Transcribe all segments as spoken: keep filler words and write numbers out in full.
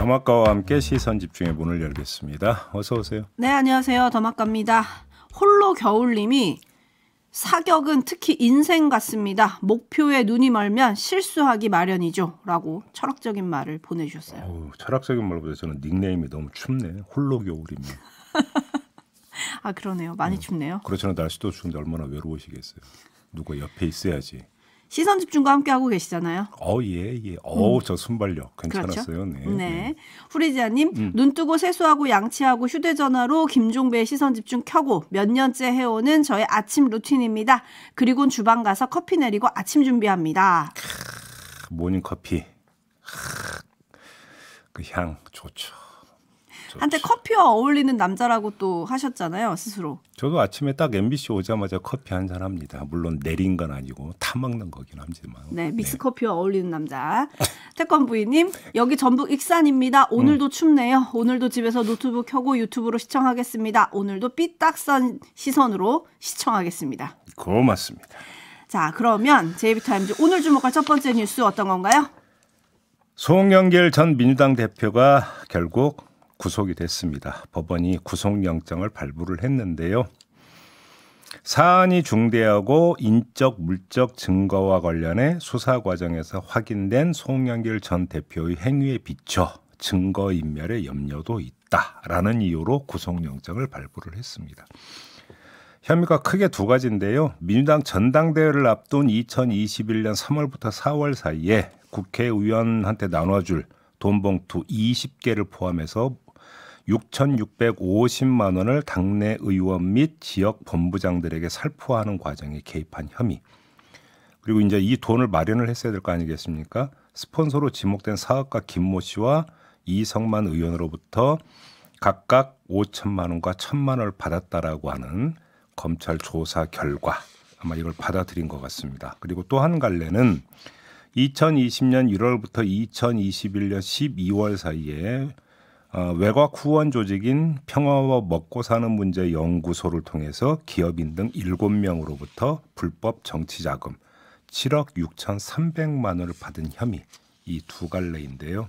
더마카와 함께 시선 집중의 문을 열겠습니다. 어서 오세요. 네, 안녕하세요. 더마카입니다. 홀로 겨울님이 사격은 특히 인생 같습니다. 목표에 눈이 멀면 실수하기 마련이죠. 라고 철학적인 말을 보내주셨어요. 어우, 철학적인 말보다 저는 닉네임이 너무 춥네. 홀로 겨울이면. 아, 그러네요. 많이 어, 춥네요. 그렇잖아요. 날씨도 추운데 얼마나 외로우시겠어요. 누가 옆에 있어야지. 시선 집중과 함께하고 계시잖아요. 어, 예, 예. 어, 음. 저 순발력 괜찮았어요. 그렇죠? 네. 네. 네. 후리지아님, 음. 눈 뜨고 세수하고 양치하고 휴대전화로 김종배의 시선 집중 켜고 몇 년째 해오는 저의 아침 루틴입니다. 그리고는 주방 가서 커피 내리고 아침 준비합니다. 크, 모닝커피. 크, 그 향 좋죠. 한때 커피와 어울리는 남자라고 또 하셨잖아요, 스스로. 저도 아침에 딱 엠비씨 오자마자 커피 한잔 합니다. 물론 내린 건 아니고 타먹는 거긴 하지만. 네, 믹스커피와 네. 어울리는 남자. 태권부인님, 여기 전북 익산입니다. 오늘도 음. 춥네요. 오늘도 집에서 노트북 켜고 유튜브로 시청하겠습니다. 오늘도 삐딱선 시선으로 시청하겠습니다. 고맙습니다. 자, 그러면 제이비타임즈 오늘 주목할 첫 번째 뉴스 어떤 건가요? 송영길 전 민주당 대표가 결국 구속이 됐습니다. 법원이 구속영장을 발부를 했는데요. 사안이 중대하고 인적 물적 증거와 관련해 수사 과정에서 확인된 송영길 전 대표의 행위에 비춰 증거인멸의 염려도 있다라는 이유로 구속영장을 발부를 했습니다. 혐의가 크게 두 가지인데요. 민주당 전당대회를 앞둔 이천이십일년 삼월부터 사월 사이에 국회의원한테 나눠줄 돈봉투 이십 개를 포함해서 육천육백오십만 원을 당내 의원 및 지역 본부장들에게 살포하는 과정에 개입한 혐의. 그리고 이제 이 돈을 마련을 했어야 될 거 아니겠습니까? 스폰서로 지목된 사업가 김모 씨와 이성만 의원으로부터 각각 오천만 원과 천만 원을 받았다라고 하는 검찰 조사 결과. 아마 이걸 받아들인 것 같습니다. 그리고 또 한 갈래는 이천이십년 일월부터 이천이십일년 십이월 사이에 어, 외곽 후원 조직인 평화와 먹고 사는 문제 연구소를 통해서 기업인 등 일곱 명으로부터 불법 정치 자금 칠억 육천삼백만 원을 받은 혐의, 이 두 갈래인데요.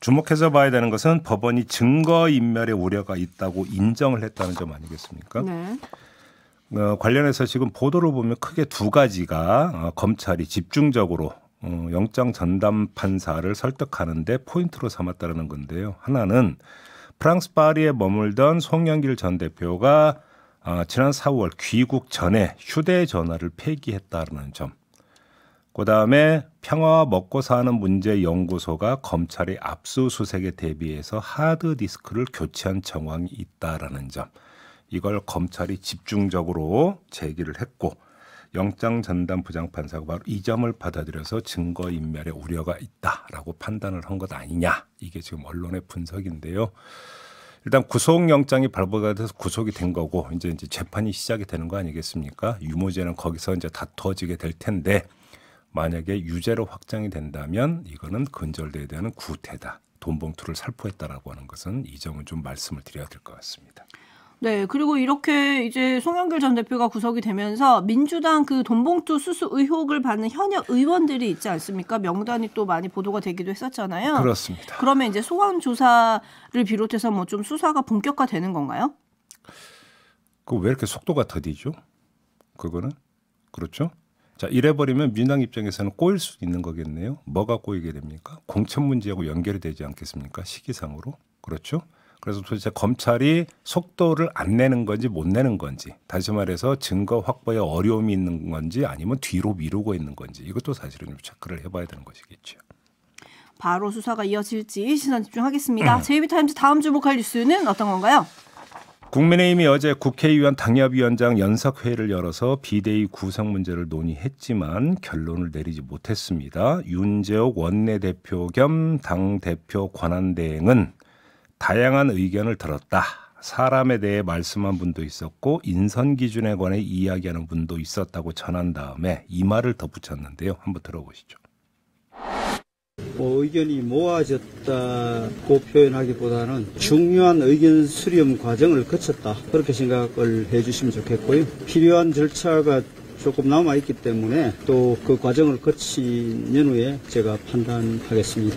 주목해서 봐야 되는 것은 법원이 증거인멸의 우려가 있다고 인정을 했다는 점 아니겠습니까? 네. 어, 관련해서 지금 보도를 보면 크게 두 가지가 어, 검찰이 집중적으로 어, 영장 전담 판사를 설득하는 데 포인트로 삼았다는 건데요. 하나는 프랑스 파리에 머물던 송영길 전 대표가 어, 지난 사월 귀국 전에 휴대전화를 폐기했다는 점. 그다음에 평화와 먹고 사는 문제 연구소가 검찰의 압수수색에 대비해서 하드디스크를 교체한 정황이 있다는 점. 이걸 검찰이 집중적으로 제기를 했고 영장 전담 부장판사가 바로 이 점을 받아들여서 증거인멸의 우려가 있다라고 판단을 한 것 아니냐. 이게 지금 언론의 분석인데요. 일단 구속영장이 발부가 돼서 구속이 된 거고 이제, 이제 재판이 시작이 되는 거 아니겠습니까? 유무죄는 거기서 이제 다투어지게 될 텐데 만약에 유죄로 확정이 된다면 이거는 근절돼야 되는 구태다. 돈봉투를 살포했다라고 하는 것은 이 점은 좀 말씀을 드려야 될 것 같습니다. 네, 그리고 이렇게 이제 송영길 전 대표가 구속이 되면서 민주당 그 돈봉투 수수 의혹을 받는 현역 의원들이 있지 않습니까? 명단이 또 많이 보도가 되기도 했었잖아요. 그렇습니다. 그러면 이제 소환 조사를 비롯해서 뭐 좀 수사가 본격화되는 건가요? 그 왜 이렇게 속도가 더디죠? 그거는 그렇죠. 자, 이래버리면 민주당 입장에서는 꼬일 수 있는 거겠네요. 뭐가 꼬이게 됩니까? 공천 문제하고 연결이 되지 않겠습니까? 시기상으로 그렇죠. 그래서 도대체 검찰이 속도를 안 내는 건지 못 내는 건지, 다시 말해서 증거 확보에 어려움이 있는 건지 아니면 뒤로 미루고 있는 건지, 이것도 사실은 좀 체크를 해봐야 되는 것이겠죠. 바로 수사가 이어질지 시선 집중하겠습니다. 제이비타임즈 다음 주목할 뉴스는 어떤 건가요? 국민의힘이 어제 국회의원 당협위원장 연석회의를 열어서 비대위 구성 문제를 논의했지만 결론을 내리지 못했습니다. 윤재욱 원내대표 겸 당대표 권한대행은 다양한 의견을 들었다. 사람에 대해 말씀한 분도 있었고 인선 기준에 관해 이야기하는 분도 있었다고 전한 다음에 이 말을 덧붙였는데요. 한번 들어보시죠. 뭐 의견이 모아졌다고 표현하기보다는 중요한 의견 수렴 과정을 거쳤다. 그렇게 생각을 해주시면 좋겠고요. 필요한 절차가 조금 남아있기 때문에 또 그 과정을 거친 연후에 제가 판단하겠습니다.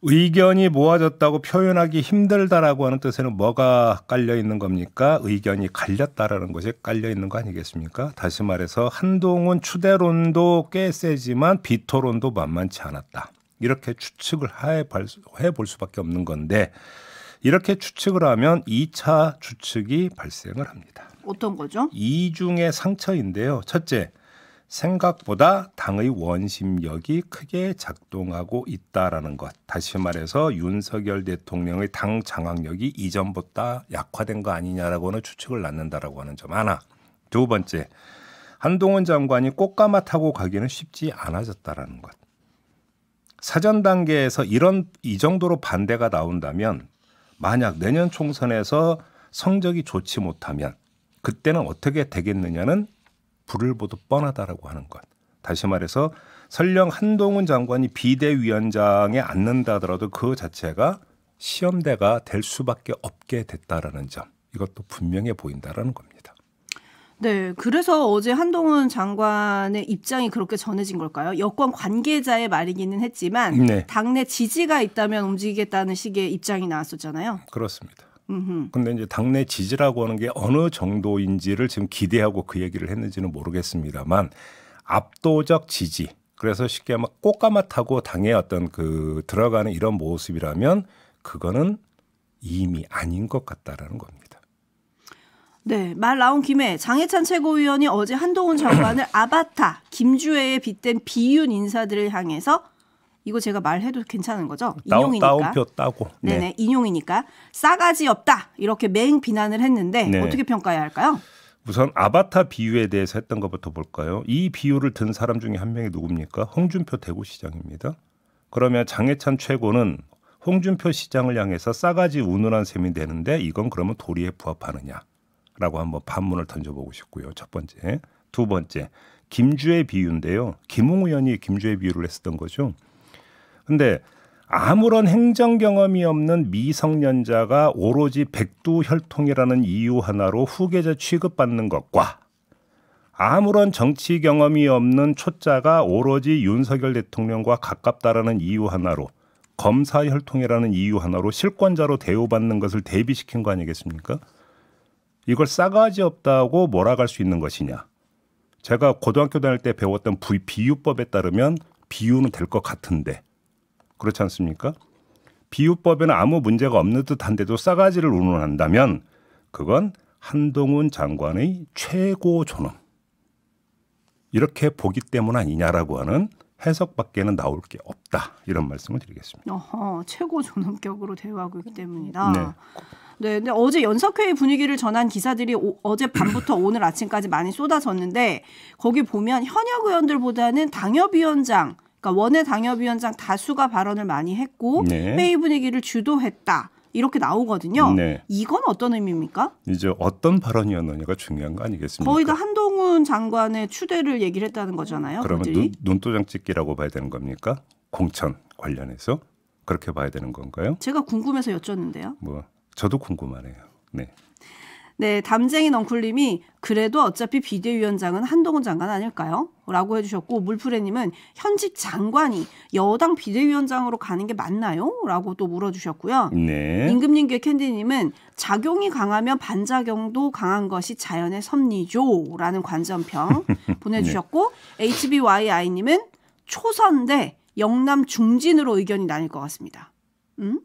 의견이 모아졌다고 표현하기 힘들다라고 하는 뜻에는 뭐가 깔려 있는 겁니까? 의견이 갈렸다라는 것이 깔려 있는 거 아니겠습니까? 다시 말해서 한동훈 추대론도 꽤 세지만 비토론도 만만치 않았다. 이렇게 추측을 해볼 수밖에 없는 건데 이렇게 추측을 하면 이 차 추측이 발생을 합니다. 어떤 거죠? 이중의 상처인데요. 첫째, 생각보다 당의 원심력이 크게 작동하고 있다라는 것. 다시 말해서 윤석열 대통령의 당 장악력이 이전보다 약화된 거 아니냐라고는 추측을 낳는다라고 하는 점 하나. 두 번째, 한동훈 장관이 꽃가마 타고 가기는 쉽지 않아졌다라는 것. 사전 단계에서 이런 이 정도로 반대가 나온다면 만약 내년 총선에서 성적이 좋지 못하면 그때는 어떻게 되겠느냐는 불을 보듯 뻔하다라고 하는 것. 다시 말해서 설령 한동훈 장관이 비대위원장에 앉는다 하더라도 그 자체가 시험대가 될 수밖에 없게 됐다라는 점. 이것도 분명해 보인다라는 겁니다. 네, 그래서 어제 한동훈 장관의 입장이 그렇게 전해진 걸까요? 여권 관계자의 말이기는 했지만 네. 당내 지지가 있다면 움직이겠다는 식의 입장이 나왔었잖아요. 그렇습니다. 근데 이제 당내 지지라고 하는 게 어느 정도인지를 지금 기대하고 그 얘기를 했는지는 모르겠습니다만 압도적 지지, 그래서 쉽게 막 꽃가마 타고 당에 어떤 그 들어가는 이런 모습이라면 그거는 이미 아닌 것 같다라는 겁니다. 네, 말 나온 김에 장예찬 최고위원이 어제 한동훈 장관을 아바타 김주애에 빗댄 비윤 인사들을 향해서 이거 제가 말해도 괜찮은 거죠? 인용이니까. 따옴표 따고. 네네, 네. 인용이니까 싸가지 없다 이렇게 맹 비난을 했는데 네. 어떻게 평가해야 할까요? 우선 아바타 비유에 대해서 했던 것부터 볼까요? 이 비유를 든 사람 중에 한 명이 누굽니까? 홍준표 대구시장입니다. 그러면 장해찬 최고는 홍준표 시장을 향해서 싸가지 운운한 셈이 되는데 이건 그러면 도리에 부합하느냐라고 한번 반문을 던져보고 싶고요. 첫 번째. 두 번째, 김주애 비유인데요. 김웅 의원이 김주애 비유를 했었던 거죠. 근데 아무런 행정 경험이 없는 미성년자가 오로지 백두혈통이라는 이유 하나로 후계자 취급받는 것과 아무런 정치 경험이 없는 초짜가 오로지 윤석열 대통령과 가깝다라는 이유 하나로 검사혈통이라는 이유 하나로 실권자로 대우받는 것을 대비시킨 거 아니겠습니까? 이걸 싸가지 없다고 몰아갈 수 있는 것이냐. 제가 고등학교 다닐 때 배웠던 비유법에 따르면 비유는 될 것 같은데 그렇지 않습니까? 비유법에는 아무 문제가 없는 듯한데도 싸가지를 운운한다면 그건 한동훈 장관의 최고 존엄. 이렇게 보기 때문 아니냐라고 하는 해석밖에는 나올 게 없다. 이런 말씀을 드리겠습니다. 어허, 최고 존엄격으로 대우하고 있기 때문이다. 네. 네, 근데 어제 연석회의 분위기를 전한 기사들이 오, 어젯밤부터 오늘 아침까지 많이 쏟아졌는데 거기 보면 현역 의원들보다는 당협위원장 그러니까 원외 당협위원장 다수가 발언을 많이 했고 네. 회의 분위기를 주도했다. 이렇게 나오거든요. 네. 이건 어떤 의미입니까? 이제 어떤 발언이었느냐가 중요한 거 아니겠습니까? 거의 다 한동훈 장관의 추대를 얘기를 했다는 거잖아요. 그러면 눈, 눈도장 찍기라고 봐야 되는 겁니까? 공천 관련해서 그렇게 봐야 되는 건가요? 제가 궁금해서 여쭤는데요. 뭐 저도 궁금하네요. 네. 네, 담쟁이 넝쿨님이 그래도 어차피 비대위원장은 한동훈 장관 아닐까요? 라고 해주셨고 물프레님은 현직 장관이 여당 비대위원장으로 가는 게 맞나요? 라고 또 물어주셨고요. 네. 임금님께 캔디님은 작용이 강하면 반작용도 강한 것이 자연의 섭리죠. 라는 관전평 보내주셨고 네. 에이치비와이아이님은 초선 대 영남 중진으로 의견이 나뉠 것 같습니다. 음?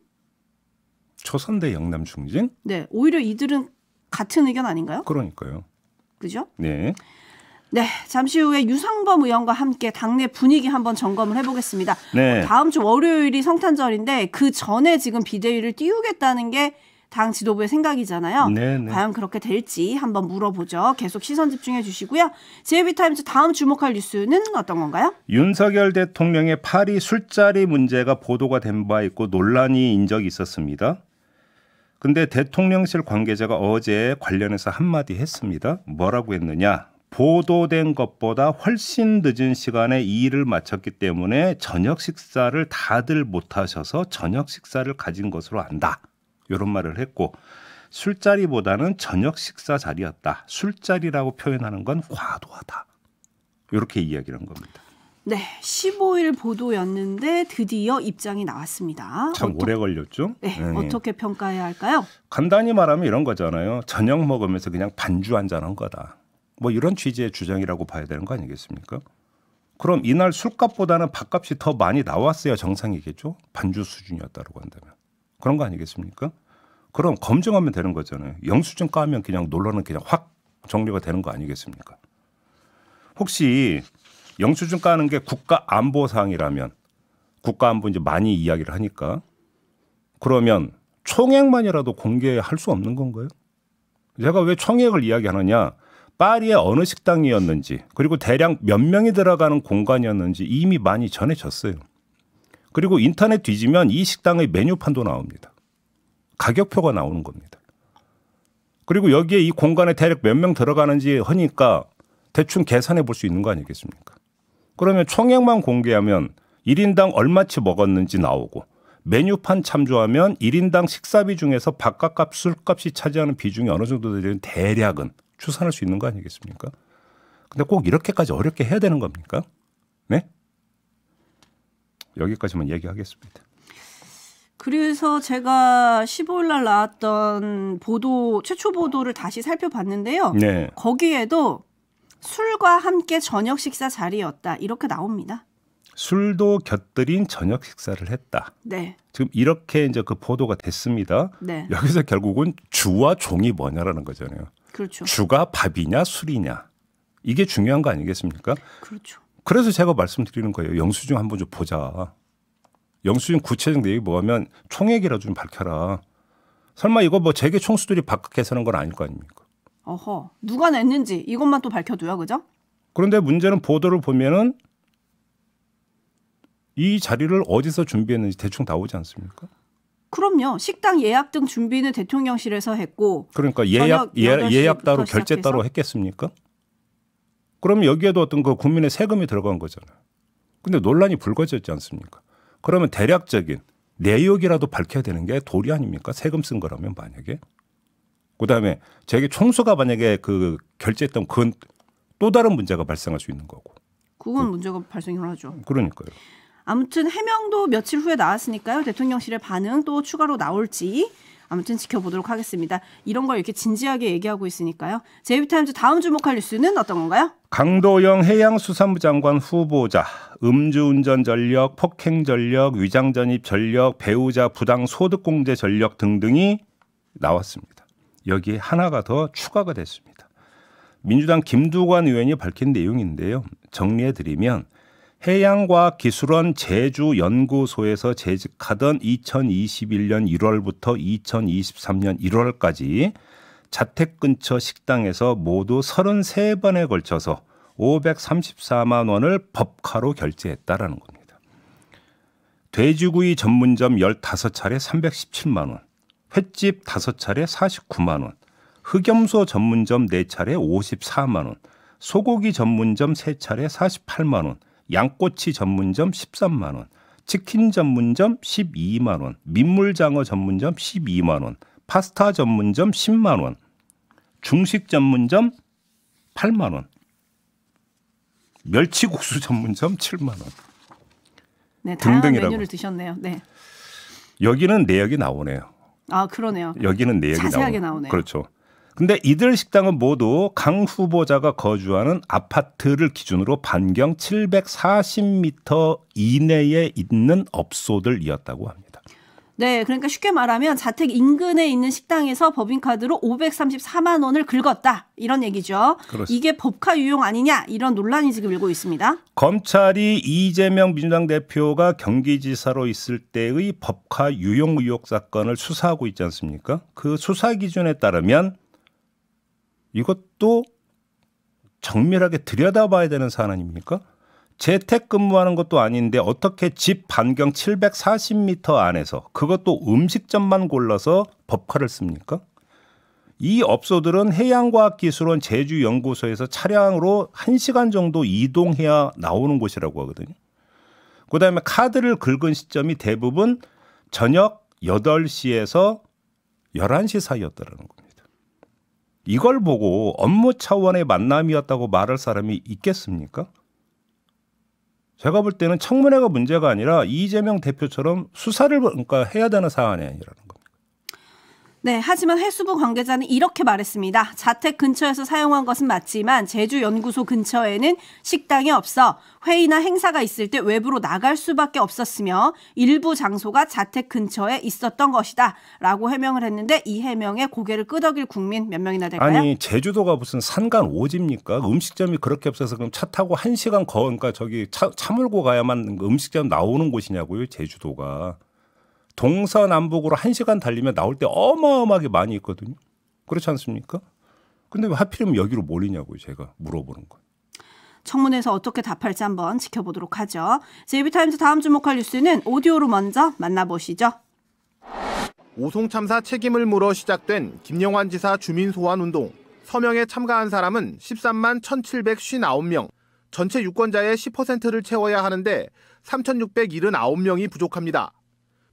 초선 대 영남 중진? 네, 오히려 이들은 같은 의견 아닌가요? 그러니까요. 그죠? 네. 네, 잠시 후에 유상범 의원과 함께 당내 분위기 한번 점검을 해보겠습니다. 네. 다음 주 월요일이 성탄절인데 그 전에 지금 비대위를 띄우겠다는 게 당 지도부의 생각이잖아요. 네, 네. 과연 그렇게 될지 한번 물어보죠. 계속 시선 집중해 주시고요. 제이비타임즈 다음 주목할 뉴스는 어떤 건가요? 윤석열 대통령의 파리 술자리 문제가 보도가 된 바 있고 논란이인 적이 있었습니다. 근데 대통령실 관계자가 어제 관련해서 한마디 했습니다. 뭐라고 했느냐. 보도된 것보다 훨씬 늦은 시간에 이 일을 마쳤기 때문에 저녁 식사를 다들 못하셔서 저녁 식사를 가진 것으로 안다. 이런 말을 했고 술자리보다는 저녁 식사 자리였다. 술자리라고 표현하는 건 과도하다. 이렇게 이야기를 한 겁니다. 네, 십오 일 보도였는데 드디어 입장이 나왔습니다. 참 어떠... 오래 걸렸죠? 네, 네, 어떻게 평가해야 할까요? 간단히 말하면 이런 거잖아요. 저녁 먹으면서 그냥 반주 한잔 한 거다. 뭐 이런 취지의 주장이라고 봐야 되는 거 아니겠습니까? 그럼 이날 술값보다는 밥값이 더 많이 나왔어야 정상이겠죠? 반주 수준이었다고 한다면. 그런 거 아니겠습니까? 그럼 검증하면 되는 거잖아요. 영수증 까면 그냥 논란은 그냥 확 정리가 되는 거 아니겠습니까? 혹시... 영수증 까는 게 국가 안보 사항이라면 국가 안보 이제 많이 이야기를 하니까 그러면 총액만이라도 공개할 수 없는 건가요? 제가 왜 총액을 이야기하느냐? 파리의 어느 식당이었는지 그리고 대략 몇 명이 들어가는 공간이었는지 이미 많이 전해졌어요. 그리고 인터넷 뒤지면 이 식당의 메뉴판도 나옵니다. 가격표가 나오는 겁니다. 그리고 여기에 이 공간에 대략 몇 명 들어가는지 하니까 대충 계산해 볼 수 있는 거 아니겠습니까? 그러면 총액만 공개하면 일 인당 얼마치 먹었는지 나오고 메뉴판 참조하면 일 인당 식사비 중에서 밥값, 술값이 차지하는 비중이 어느 정도 되는 대략은 추산할 수 있는 거 아니겠습니까? 근데 꼭 이렇게까지 어렵게 해야 되는 겁니까? 네? 여기까지만 얘기하겠습니다. 그래서 제가 십오 일 날 나왔던 보도, 최초 보도를 다시 살펴봤는데요. 네. 거기에도 술과 함께 저녁 식사 자리였다. 이렇게 나옵니다. 술도 곁들인 저녁 식사를 했다. 네. 지금 이렇게 이제 그 보도가 됐습니다. 네. 여기서 결국은 주와 종이 뭐냐라는 거잖아요. 그렇죠. 주가 밥이냐 술이냐. 이게 중요한 거 아니겠습니까? 그렇죠. 그래서 제가 말씀드리는 거예요. 영수증 한번 좀 보자. 영수증 구체적 내용이 뭐냐면 총액이라 좀 밝혀라. 설마 이거 뭐 재계 총수들이 바깥에서 하는 건 아닐 거 아닙니까? 어허, 누가 냈는지 이것만 또 밝혀둬야 그죠? 그런데 문제는 보도를 보면은 이 자리를 어디서 준비했는지 대충 다 오지 않습니까? 그럼요. 식당 예약 등 준비는 대통령실에서 했고 그러니까 예약 예, 예약 따로 결제 따로 했겠습니까? 그러면 여기에도 어떤 그 국민의 세금이 들어간 거잖아요. 근데 논란이 불거졌지 않습니까? 그러면 대략적인 내역이라도 밝혀야 되는 게 도리 아닙니까? 세금 쓴 거라면 만약에. 그다음에 제게 총수가 만약에 그 결제했던 그건 또 다른 문제가 발생할 수 있는 거고. 그건 그, 문제가 발생하죠. 그러니까요. 아무튼 해명도 며칠 후에 나왔으니까요. 대통령실의 반응 또 추가로 나올지 아무튼 지켜보도록 하겠습니다. 이런 걸 이렇게 진지하게 얘기하고 있으니까요. 제이비타임즈 다음 주목할 뉴스는 어떤 건가요? 강도영 해양수산부 장관 후보자, 음주운전 전력, 폭행 전력, 위장전입 전력, 배우자 부당 소득공제 전력 등등이 나왔습니다. 여기에 하나가 더 추가가 됐습니다. 민주당 김두관 의원이 밝힌 내용인데요. 정리해드리면 해양과학기술원 제주연구소에서 재직하던 이천이십일 년 일 월부터 이천이십삼 년 일 월까지 자택 근처 식당에서 모두 삼십삼 번에 걸쳐서 오백삼십사만 원을 법카로 결제했다라는 겁니다. 돼지구이 전문점 열다섯 차례 삼백십칠만 원. 횟집 다섯 차례 사십구만 원, 흑염소 전문점 네 차례 오십사만 원, 소고기 전문점 세 차례 사십팔만 원, 양꼬치 전문점 십삼만 원, 치킨 전문점 십이만 원, 민물장어 전문점 십이만 원, 파스타 전문점 십만 원, 중식 전문점 팔만 원, 멸치국수 전문점 칠만 원. 네, 다양한 등등이라고. 메뉴를 드셨네요. 네. 여기는 내역이 나오네요. 아, 그러네요. 여기는 내역이 자세하게 나오네요. 나오네요. 그렇죠. 근데 이들 식당은 모두 강 후보자가 거주하는 아파트를 기준으로 반경 칠백사십 미터 이내에 있는 업소들이었다고 합니다. 네, 그러니까 쉽게 말하면 자택 인근에 있는 식당에서 법인카드로 오백삼십사만 원을 긁었다. 이런 얘기죠. 그렇습니다. 이게 법카 유용 아니냐 이런 논란이 지금 일고 있습니다. 검찰이 이재명 민주당 대표가 경기지사로 있을 때의 법카 유용 의혹 사건을 수사하고 있지 않습니까? 그 수사 기준에 따르면 이것도 정밀하게 들여다봐야 되는 사안 아닙니까? 재택근무하는 것도 아닌데 어떻게 집 반경 칠백사십 미터 안에서 그것도 음식점만 골라서 법카를 씁니까? 이 업소들은 해양과학기술원 제주연구소에서 차량으로 한 시간 정도 이동해야 나오는 곳이라고 하거든요. 그다음에 카드를 긁은 시점이 대부분 저녁 여덟 시에서 열한 시 사이였다는 겁니다. 이걸 보고 업무 차원의 만남이었다고 말할 사람이 있겠습니까? 제가 볼 때는 청문회가 문제가 아니라 이재명 대표처럼 수사를 그러니까 해야 되는 사안이 아니라는 겁니다. 네, 하지만 해수부 관계자는 이렇게 말했습니다. 자택 근처에서 사용한 것은 맞지만 제주연구소 근처에는 식당이 없어 회의나 행사가 있을 때 외부로 나갈 수밖에 없었으며 일부 장소가 자택 근처에 있었던 것이다 라고 해명을 했는데, 이 해명에 고개를 끄덕일 국민 몇 명이나 될까요? 아니, 제주도가 무슨 산간 오지입니까? 음식점이 그렇게 없어서 그럼 차 타고 한 시간 거, 그러니까 저기 차, 차 몰고 가야만 음식점 나오는 곳이냐고요, 제주도가. 동서남북으로 한 시간 달리면 나올 때 어마어마하게 많이 있거든요. 그렇지 않습니까? 근데 왜 하필이면 여기로 몰리냐고요, 제가 물어보는 건. 청문회에서 어떻게 답할지 한번 지켜보도록 하죠. 제이비타임즈 다음 주목할 뉴스는 오디오로 먼저 만나보시죠. 오송참사 책임을 물어 시작된 김영환 지사 주민소환운동. 서명에 참가한 사람은 십삼만 천칠백오십구 명. 전체 유권자의 십 퍼센트를 채워야 하는데 삼천육백칠십구 명이 부족합니다.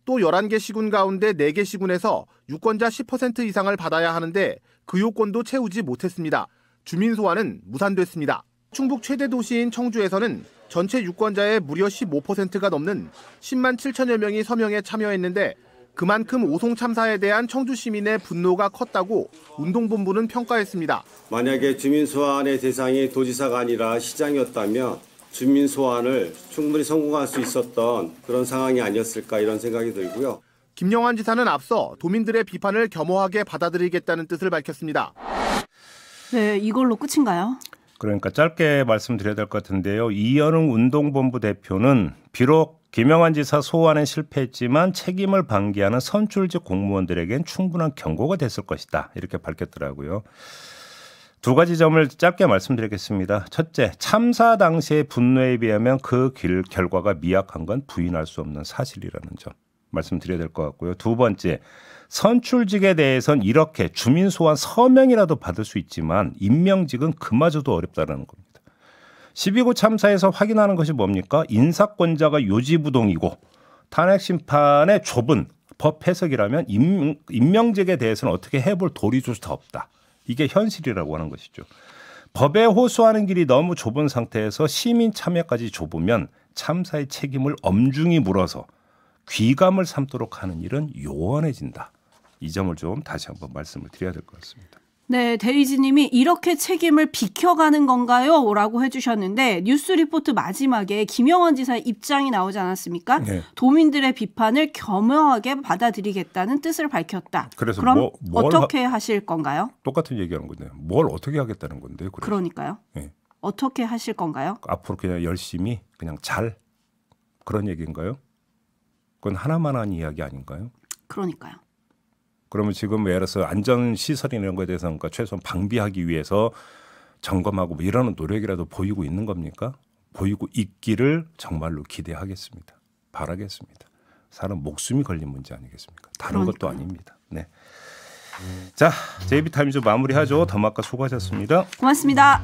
또 열한 개 시군 가운데 네 개 시군에서 유권자 십 퍼센트 이상을 받아야 하는데 그 요건도 채우지 못했습니다. 주민 소환은 무산됐습니다. 충북 최대 도시인 청주에서는 전체 유권자의 무려 십오 퍼센트가 넘는 십만 칠천여 명이 서명에 참여했는데, 그만큼 오송 참사에 대한 청주 시민의 분노가 컸다고 운동본부는 평가했습니다. 만약에 주민 소환의 대상이 도지사가 아니라 시장이었다면 주민 소환을 충분히 성공할 수 있었던 그런 상황이 아니었을까, 이런 생각이 들고요. 김영환 지사는 앞서 도민들의 비판을 겸허하게 받아들이겠다는 뜻을 밝혔습니다. 네, 이걸로 끝인가요? 그러니까 짧게 말씀드려야 될 것 같은데요. 이현웅 운동본부 대표는 비록 김영환 지사 소환에 실패했지만 책임을 방기하는 선출직 공무원들에겐 충분한 경고가 됐을 것이다, 이렇게 밝혔더라고요. 두 가지 점을 짧게 말씀드리겠습니다. 첫째, 참사 당시의 분노에 비하면 그 길, 결과가 미약한 건 부인할 수 없는 사실이라는 점 말씀드려야 될 것 같고요. 두 번째, 선출직에 대해선 이렇게 주민 소환 서명이라도 받을 수 있지만 임명직은 그마저도 어렵다는 겁니다. 십이 구 참사에서 확인하는 것이 뭡니까? 인사권자가 요지부동이고 탄핵 심판의 좁은 법 해석이라면 임, 임명직에 대해서는 어떻게 해볼 도리조차 없다. 이게 현실이라고 하는 것이죠. 법에 호소하는 길이 너무 좁은 상태에서 시민 참여까지 좁으면 참사의 책임을 엄중히 물어서 귀감을 삼도록 하는 일은 요원해진다. 이 점을 좀 다시 한번 말씀을 드려야 될 것 같습니다. 네, 데이지님이 이렇게 책임을 비켜가는 건가요? 라고 해주셨는데, 뉴스 리포트 마지막에 김영환 지사의 입장이 나오지 않았습니까? 네. 도민들의 비판을 겸허하게 받아들이겠다는 뜻을 밝혔다. 그래서 그럼 뭐, 뭘 어떻게 하... 하실 건가요? 똑같은 얘기하는 건데 뭘 어떻게 하겠다는 건데. 그래서. 그러니까요. 네. 어떻게 하실 건가요? 앞으로 그냥 열심히 그냥 잘, 그런 얘기인가요? 그건 하나만한 이야기 아닌가요? 그러니까요. 그러면 지금 예를 들어서 안전시설 이런 거에 대해서 그러니까 최소한 방비하기 위해서 점검하고 뭐 이러는 노력이라도 보이고 있는 겁니까? 보이고 있기를 정말로 기대하겠습니다. 바라겠습니다. 사람 목숨이 걸린 문제 아니겠습니까? 다른 그러니까. 것도 아닙니다. 네. 자, 제이비타임즈 마무리하죠. 더마카 수고하셨습니다. 고맙습니다.